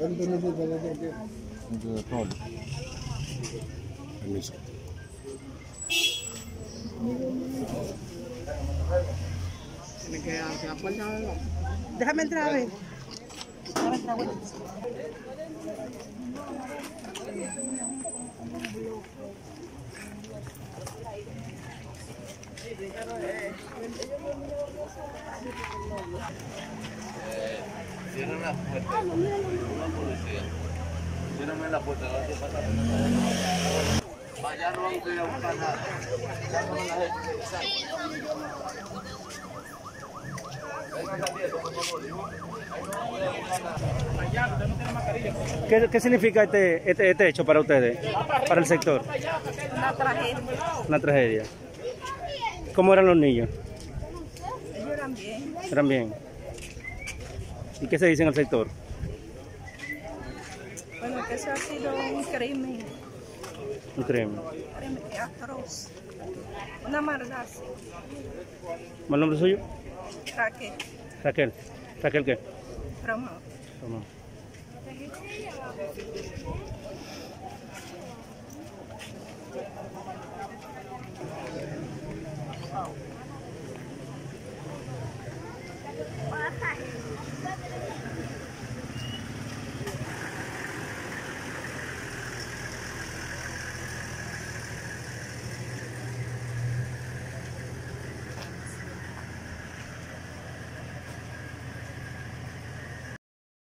Permiso. Tiene que abrir la puerta. Déjame entrar a ver. Déjame entrar, güey. Cierren la puerta. Cierrenme la puerta, no hace falta nada. Vaya, no voy a buscar nada. Ya no van a dejar. ¿Qué significa este hecho para ustedes? Para el sector. Una tragedia. Una tragedia. ¿Cómo eran los niños? Ellos eran bien. Eran bien. ¿Y qué se dice en el sector? Bueno, que eso ha sido un crimen. Un crimen. Atroz. Una maldad. ¿Mal nombre suyo? Raquel. Raquel. ¿Raquel qué? Román. Román.